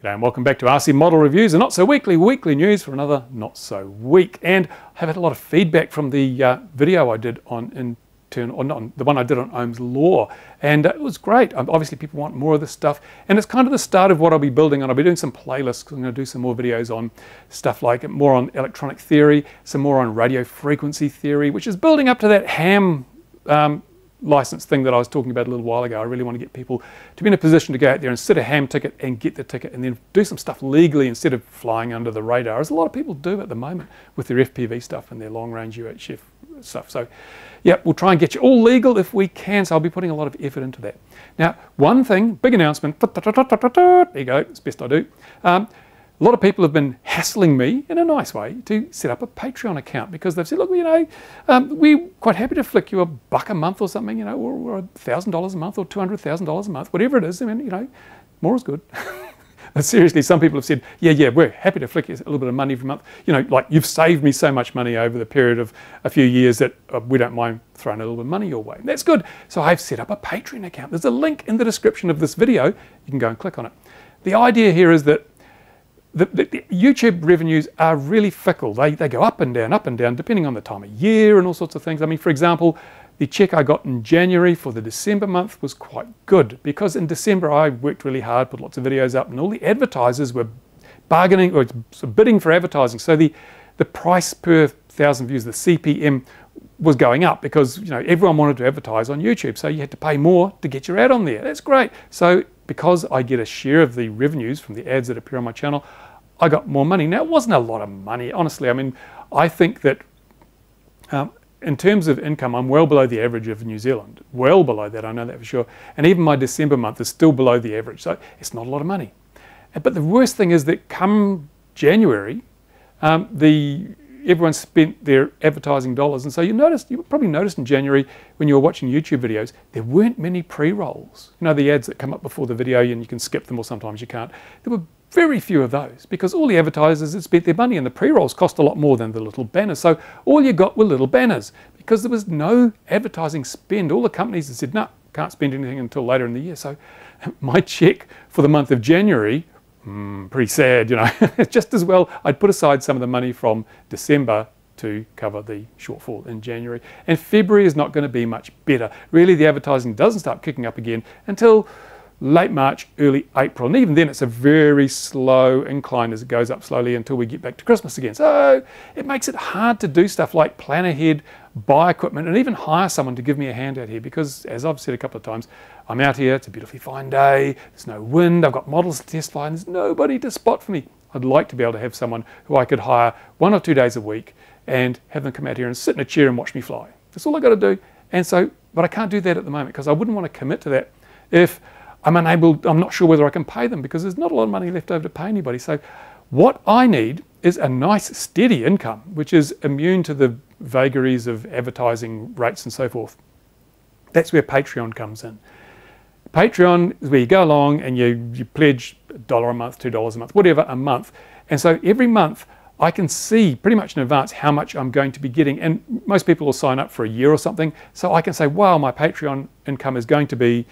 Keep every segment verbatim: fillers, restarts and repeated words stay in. G'day and welcome back to R C Model Reviews, and not so weekly, weekly news for another not so week. And I've had a lot of feedback from the uh, video I did on internal, or not, the one I did on Ohm's Law, and uh, it was great. Um, obviously people want more of this stuff, and it's kind of the start of what I'll be building on. I'll be doing some playlists, because I'm going to do some more videos on stuff like it, more on electronic theory, some more on radio frequency theory, which is building up to that ham um, license thing that I was talking about a little while ago. I really want to get people to be in a position to go out there and sit a ham ticket and get the ticket and then do some stuff legally instead of flying under the radar, as a lot of people do at the moment with their F P V stuff and their long-range U H F stuff. So yeah, we'll try and get you all legal if we can, so I'll be putting a lot of effort into that. Now, one thing, big announcement, there you go, it's best I do. Um, A lot of people have been hassling me, in a nice way, to set up a Patreon account, because they've said, look, you know, um, we're quite happy to flick you a buck a month or something, you know, or one thousand dollars a month or two hundred thousand dollars a month, whatever it is. I mean, you know, more is good. Seriously, some people have said, yeah, yeah, we're happy to flick you a little bit of money every month. You know, like, you've saved me so much money over the period of a few years that uh, we don't mind throwing a little bit of money your way. And that's good. So I've set up a Patreon account. There's a link in the description of this video. You can go and click on it. The idea here is that The, the, the YouTube revenues are really fickle. They, they go up and down, up and down, depending on the time of year and all sorts of things. I mean, for example, the check I got in January for the December month was quite good, because in December I worked really hard, put lots of videos up, and all the advertisers were bargaining or bidding for advertising. So the, the price per thousand views, the C P M, was going up, because, you know, everyone wanted to advertise on YouTube. So you had to pay more to get your ad on there. That's great. So because I get a share of the revenues from the ads that appear on my channel, I got more money. Now, it wasn't a lot of money, honestly. I mean, I think that um, in terms of income, I'm well below the average of New Zealand. Well below that, I know that for sure. And even my December month is still below the average, so it's not a lot of money. But the worst thing is that come January, um, the everyone spent their advertising dollars. And so you noticed, you probably noticed in January when you were watching YouTube videos, there weren't many pre-rolls. You know, the ads that come up before the video, and you can skip them, or sometimes you can't. There were very few of those, because all the advertisers had spent their money, and the pre-rolls cost a lot more than the little banners. So all you got were little banners, because there was no advertising spend. All the companies had said, no, can't spend anything until later in the year. So my check for the month of January, Mm, pretty sad, you know. Just as well I'd put aside some of the money from December to cover the shortfall in January. And February is not going to be much better. Really, the advertising doesn't start kicking up again until late March, early April. And even then, it's a very slow incline as it goes up slowly until we get back to Christmas again. So it makes it hard to do stuff like plan ahead, buy equipment, and even hire someone to give me a hand out here, because, as I've said a couple of times, I'm out here, it's a beautifully fine day, there's no wind, I've got models to test fly, and there's nobody to spot for me. I'd like to be able to have someone who I could hire one or two days a week and have them come out here and sit in a chair and watch me fly. That's all I've got to do. And so, but I can't do that at the moment, because I wouldn't want to commit to that if I'm unable, I'm not sure whether I can pay them, because there's not a lot of money left over to pay anybody. So what I need is a nice steady income, which is immune to the vagaries of advertising rates and so forth. That's where Patreon comes in. Patreon is where you go along and you, you pledge a dollar a month, two dollars a month, whatever a month. And so every month I can see pretty much in advance how much I'm going to be getting. And most people will sign up for a year or something. So I can say, wow, my Patreon income is going to be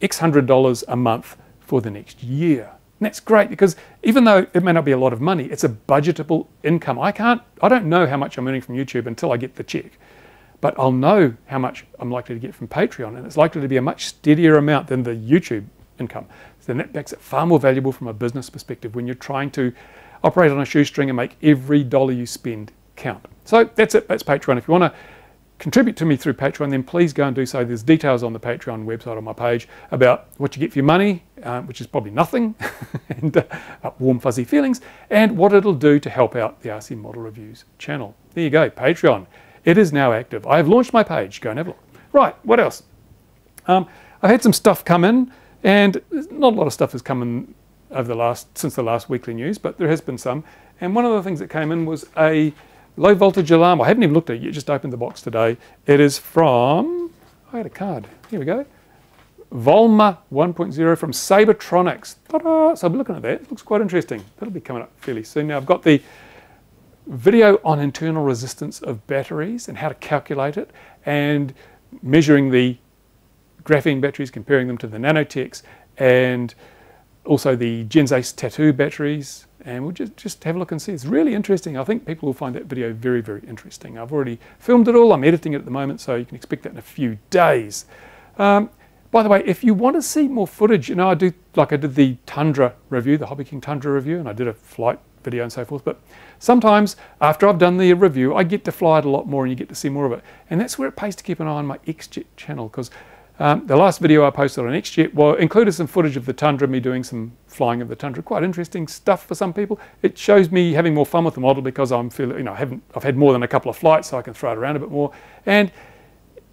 X hundred dollars a month for the next year. And that's great, because even though it may not be a lot of money, it's a budgetable income. I can't, I don't know how much I'm earning from YouTube until I get the check. But I'll know how much I'm likely to get from Patreon, and it's likely to be a much steadier amount than the YouTube income. So then that makes it far more valuable from a business perspective when you're trying to operate on a shoestring and make every dollar you spend count. So that's it, that's Patreon. If you want to contribute to me through Patreon, then please go and do so. There's details on the Patreon website on my page about what you get for your money, uh, which is probably nothing, and uh, warm fuzzy feelings, and what it'll do to help out the R C Model Reviews channel. There you go, Patreon. It is now active. I have launched my page. Go and have a look. Right, what else? Um, I've had some stuff come in, and not a lot of stuff has come in over the last, since the last weekly news, but there has been some. And one of the things that came in was a low voltage alarm. I haven't even looked at it yet, just opened the box today. It is from, I had a card, here we go. Volma one point oh from Sabertronics. Ta-da! So I'll be looking at that. It looks quite interesting. That'll be coming up fairly soon. Now I've got the video on internal resistance of batteries and how to calculate it, and measuring the graphene batteries, comparing them to the nanotechs, and also the Gen's Ace Tattoo batteries, and we'll just, just have a look and see. It's really interesting. I think people will find that video very, very interesting. I've already filmed it all. I'm editing it at the moment, so you can expect that in a few days. Um, by the way, if you want to see more footage, you know, I do, like I did the Tundra review, the Hobby King Tundra review, and I did a flight video and so forth, but sometimes after I've done the review, I get to fly it a lot more and you get to see more of it. And that's where it pays to keep an eye on my XJet channel, because um, the last video I posted on XJet, well, included some footage of the Tundra, me doing some flying of the Tundra. Quite interesting stuff for some people. It shows me having more fun with the model because I'm feeling, you know, I haven't, I've had more than a couple of flights, so I can throw it around a bit more. And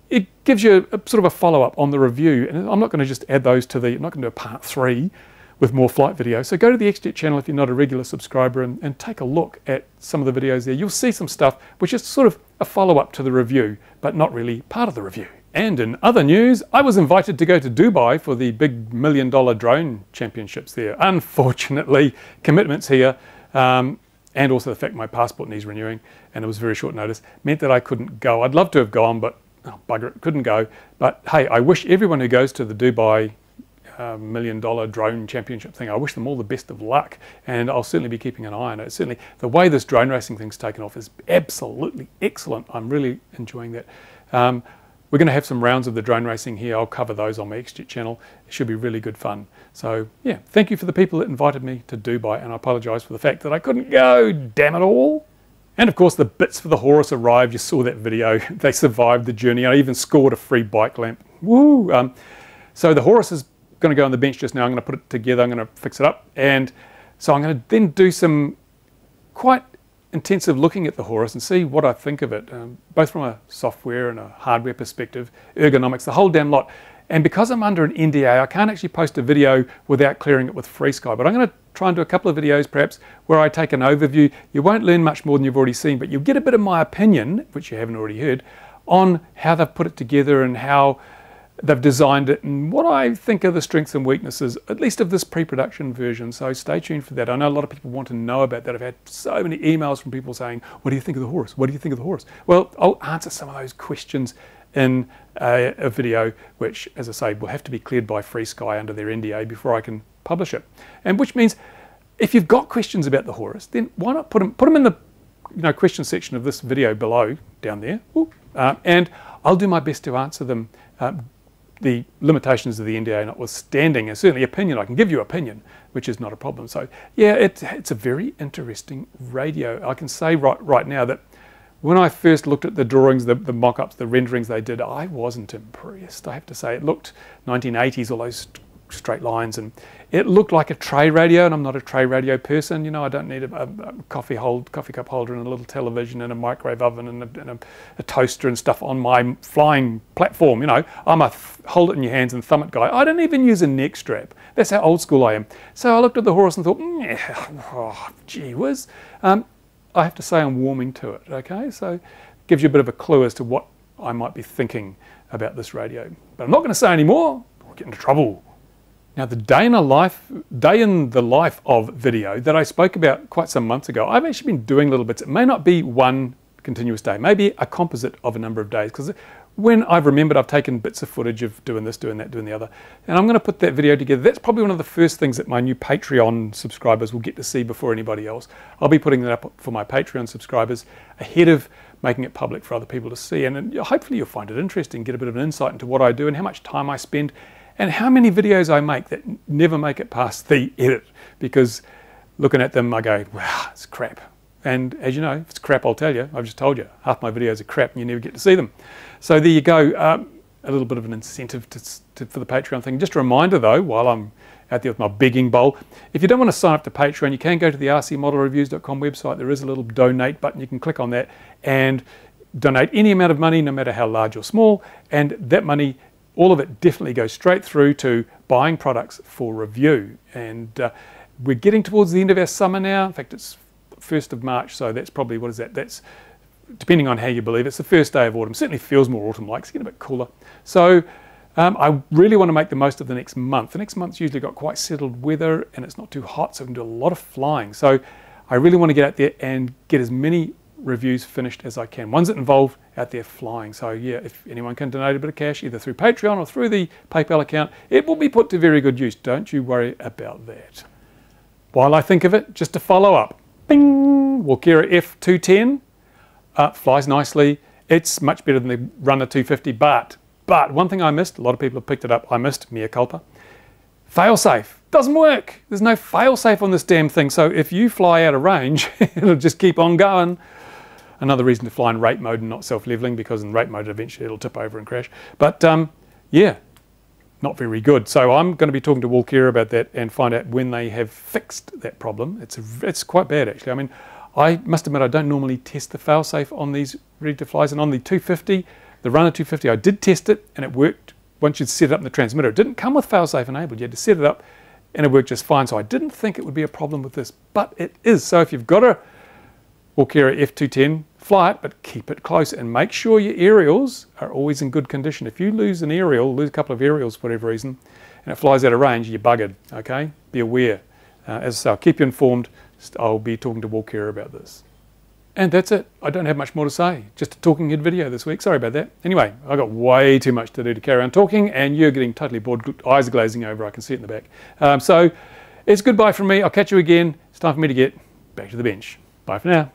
it gives you a, sort of a follow-up on the review. And I'm not going to just add those to the, I'm not going to do a part three with more flight videos. So go to the XJet channel if you're not a regular subscriber and, and take a look at some of the videos there. You'll see some stuff which is sort of a follow-up to the review, but not really part of the review. And in other news, I was invited to go to Dubai for the big million dollar drone championships there. Unfortunately, commitments here, um, and also the fact my passport needs renewing, and it was very short notice, meant that I couldn't go. I'd love to have gone, but oh, bugger it, couldn't go. But hey, I wish everyone who goes to the Dubai Uh, million dollar drone championship thing, I wish them all the best of luck, and I'll certainly be keeping an eye on it. Certainly the way this drone racing thing's taken off is absolutely excellent. I'm really enjoying that. Um, we're going to have some rounds of the drone racing here. I'll cover those on my XJet channel. It should be really good fun. So yeah, thank you for the people that invited me to Dubai, and I apologize for the fact that I couldn't go, damn it all. And of course the bits for the Horus arrived. You saw that video. They survived the journey. I even scored a free bike lamp. Woo! Um, so the Horus is going to go on the bench just now. I'm going to put it together, I'm going to fix it up, and so I'm going to then do some quite intensive looking at the Horus and see what I think of it, um, both from a software and a hardware perspective, ergonomics, the whole damn lot. And because I'm under an N D A, I can't actually post a video without clearing it with FreeSky, but I'm going to try and do a couple of videos perhaps where I take an overview. You won't learn much more than you've already seen, but you'll get a bit of my opinion, which you haven't already heard, on how they've put it together and how they've designed it and what I think are the strengths and weaknesses, at least of this pre-production version. So stay tuned for that. I know a lot of people want to know about that. I've had so many emails from people saying, what do you think of the Horus? What do you think of the Horus? Well, I'll answer some of those questions in a, a video, which, as I say, will have to be cleared by FreeSky under their N D A before I can publish it. And which means if you've got questions about the Horus, then why not put them, put them in the you know, question section of this video below, down there, uh, and I'll do my best to answer them. Um, the limitations of the N D A notwithstanding, and certainly opinion, I can give you opinion, which is not a problem. So yeah, it, it's a very interesting radio. I can say right, right now that when I first looked at the drawings, the, the mock-ups, the renderings they did, I wasn't impressed, I have to say. It looked nineteen eighties, all those st straight lines, and it looked like a tray radio, and I'm not a tray radio person, you know, I don't need a, a, a coffee, hold, coffee cup holder and a little television and a microwave oven and, a, and a, a toaster and stuff on my flying platform, you know. I'm a th hold it in your hands and thumb it guy. I don't even use a neck strap. That's how old school I am. So I looked at the Horus and thought, mm, oh, gee whiz. Um, I have to say I'm warming to it, okay? So it gives you a bit of a clue as to what I might be thinking about this radio. But I'm not going to say any more, I'll get into trouble. Now the day in, a life, day in the life of video that I spoke about quite some months ago, I've actually been doing little bits. It may not be one continuous day, maybe a composite of a number of days, because when I've remembered, I've taken bits of footage of doing this, doing that, doing the other, and I'm going to put that video together. That's probably one of the first things that my new Patreon subscribers will get to see before anybody else. I'll be putting that up for my Patreon subscribers ahead of making it public for other people to see, and hopefully you'll find it interesting, get a bit of an insight into what I do and how much time I spend, and how many videos I make that never make it past the edit, because looking at them I go, wow, it's crap. And as you know, if it's crap, I'll tell you. I've just told you, half my videos are crap and you never get to see them. So there you go, um, a little bit of an incentive to, to, for the Patreon thing. Just a reminder though, while I'm out there with my begging bowl, if you don't want to sign up to Patreon, you can go to the R C model reviews dot com website. There is a little donate button, you can click on that and donate any amount of money, no matter how large or small, and that money, all of it definitely goes straight through to buying products for review. And uh, we're getting towards the end of our summer now. In fact, it's first of March, so that's probably, what is that? That's, depending on how you believe, it's the first day of autumn. Certainly feels more autumn-like, it's getting a bit cooler. So um, I really want to make the most of the next month. The next month's usually got quite settled weather and it's not too hot, so we can do a lot of flying. So I really want to get out there and get as many reviews finished as I can, ones that involve out there flying. So yeah, if anyone can donate a bit of cash, either through Patreon or through the PayPal account, it will be put to very good use. Don't you worry about that. While I think of it, just to follow up, bing, Walkera F two ten uh, flies nicely. It's much better than the Runner two fifty, but, but one thing I missed, a lot of people have picked it up, I missed, mea culpa, fail-safe. Doesn't work. There's no fail-safe on this damn thing, so if you fly out of range, it'll just keep on going. Another reason to fly in rate mode and not self-leveling, because in rate mode eventually it'll tip over and crash. But um, yeah, not very good. So I'm going to be talking to Walkera about that and find out when they have fixed that problem. It's, a, it's quite bad actually. I mean, I must admit I don't normally test the fail-safe on these ready-to-flies, and on the two fifty, the Runner two fifty, I did test it and it worked once you'd set it up in the transmitter. It didn't come with fail-safe enabled, you had to set it up and it worked just fine. So I didn't think it would be a problem with this, but it is. So if you've got a Walkera F two ten, fly it, but keep it close and make sure your aerials are always in good condition. If you lose an aerial, lose a couple of aerials for whatever reason, and it flies out of range, you're buggered, okay? Be aware. Uh, as I say, I'll keep you informed. I'll be talking to Walkera about this. And that's it. I don't have much more to say. Just a talking head video this week. Sorry about that. Anyway, I've got way too much to do to carry on talking, and you're getting totally bored, eyes glazing over. I can see it in the back. Um, so it's goodbye from me. I'll catch you again. It's time for me to get back to the bench. Bye for now.